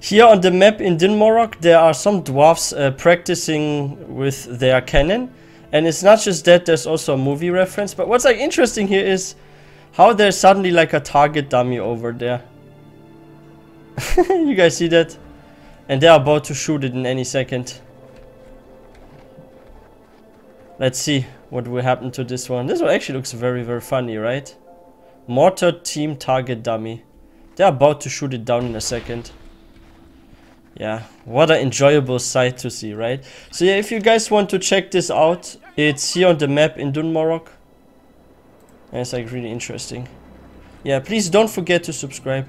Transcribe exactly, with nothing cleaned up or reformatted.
Here on the map in Dun Morogh, there are some dwarfs uh, practicing with their cannon. And it's not just that, there's also a movie reference. But what's like interesting here is how there's suddenly like a target dummy over there. You guys see that? And they're about to shoot it in any second. Let's see what will happen to this one. This one actually looks very, very funny, right? Mortar Team Target Dummy. They're about to shoot it down in a second. Yeah, what an enjoyable sight to see, right? So yeah, if you guys want to check this out, it's here on the map in Dun Morogh. And it's like really interesting. Yeah, please don't forget to subscribe.